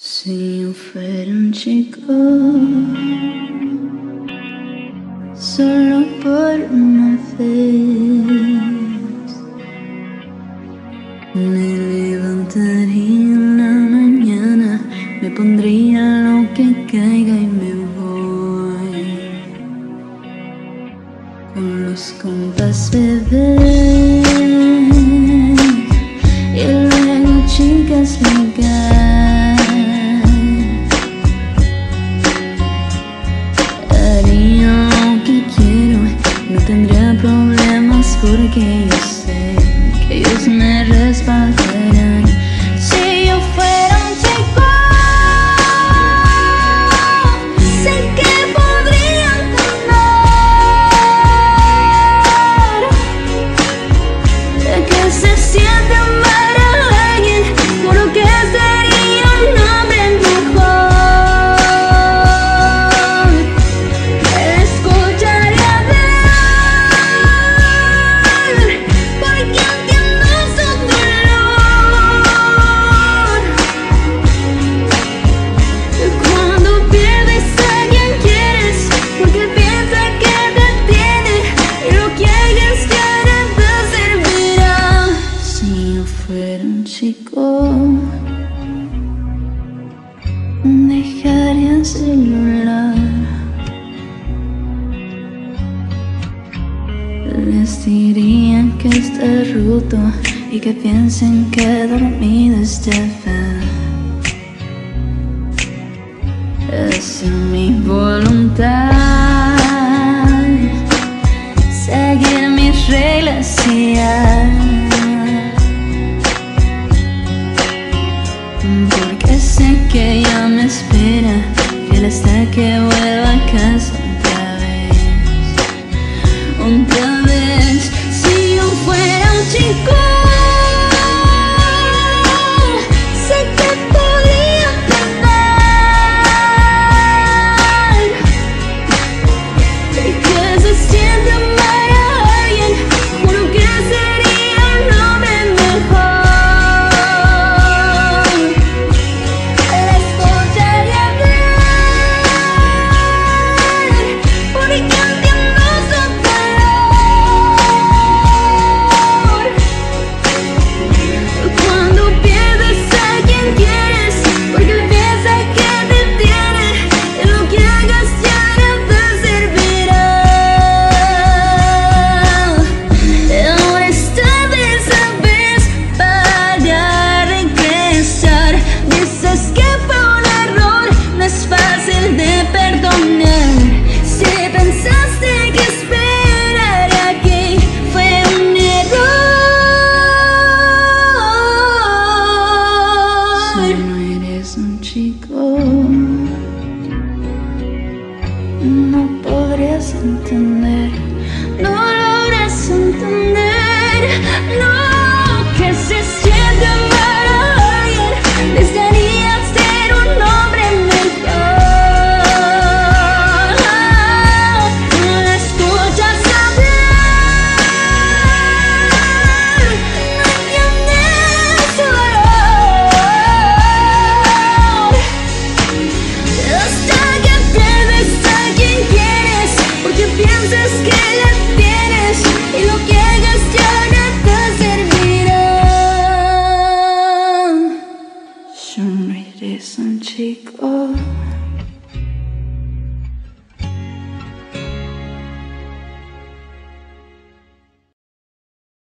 Si yo fuera un chico, solo por una vez, me levantaría en la mañana, me pondría lo que caiga y me voy, con los compas bebé, y luego chicas ligar. Tendría problemas porque yo sé que ellos me respaldarán. Si yo fuera un chico, sé que podrían ganar de que se siente amar a alguien. Juro que sería un hombre mejor. Dejaría el celular, les diría que está roto y que piensen que dormido estaba. Es mi voluntad seguir mis reglas y porque sé que ya me espera, fiel hasta que vuelva a casa otra vez, otra vez. Si yo fuera un chico, sé que podría cantar y que se siente amar a alguien. Juro que sería un hombre mejor. No podrías entender, no logras entender lo que se siente amar a alguien. Desearía ser un hombre mejor. No la escuchas hablar, no tienes valor hasta que pierdes a quien quieres, porque piensas que la tienes y lo que hagas ya no te servirá. Yo no eres un chico.